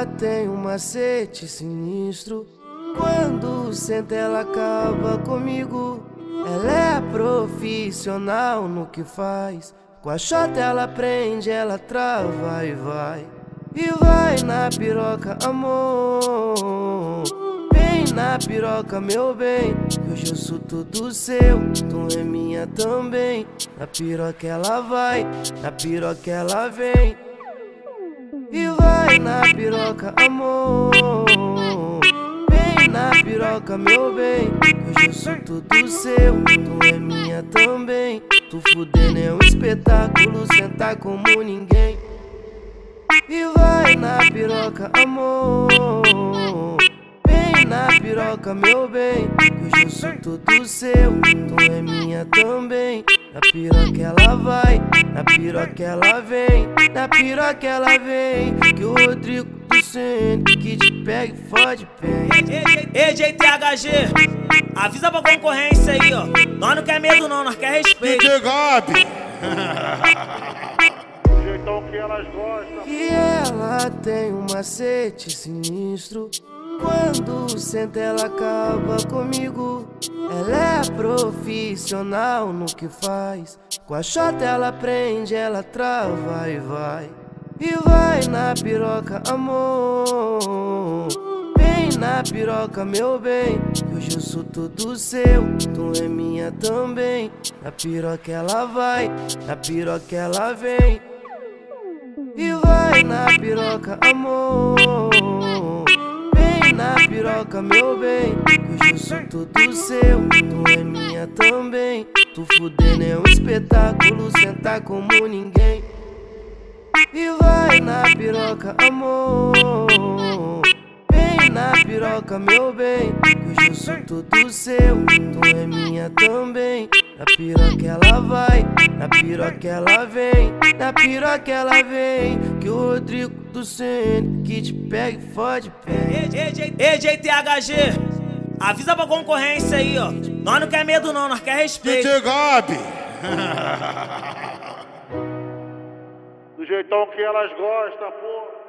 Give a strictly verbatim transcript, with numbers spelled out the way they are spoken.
ela tem um macete sinistro. Quando senta ela acaba comigo. Ela é profissional no que faz. Com a chota ela prende, ela trava e vai. E vai na piroca, amor. Vem na piroca, meu bem. Hoje eu sou todo seu, tu é minha também. Na piroca ela vai, na piroca ela vem. E vai na piroca, amor. Vem na piroca, meu bem. Hoje eu sou todo seu, tu é minha também. Tu fudendo é um espetáculo, sentar como ninguém. E vai na piroca, amor. Vem na piroca, meu bem. Hoje eu sou todo seu, tu é minha também. Na piroca ela vai, na piroca ela vem. Na piroca ela vem, que o Rodrigo do C N que te pega e fode bem. Ei, J T H G, avisa pra concorrência aí, ó. Nós não quer medo não, nós quer respeito. D J Gabi. O jeitão que elas gostam. E ela tem um macete sinistro. Quando senta ela acaba comigo. Ela é profissional no que faz. Com a chota ela prende, ela trava e vai. E vai na piroca, amor. Vem na piroca, meu bem. Hoje eu sou todo seu, tu é minha também. Na piroca ela vai, na piroca ela vem. E vai na piroca, amor. Vem na piroca, meu bem. Hoje eu sou todo seu, tu é minha também. Tu fudendo é um espetáculo, sentar como ninguém. E vai na piroca, amor. Vem na piroca, meu bem. Hoje eu sou todo seu, tu é minha também. Na piroca ela vai, na piroca ela vem. Na piroca ela vem, que o Rodrigo do C N que te pega e fode bem. Ei, J T H G, avisa pra concorrência aí, ó. Nós não quer medo não, nós quer respeito. D J Gabi. Do jeitão que elas gostam, pô.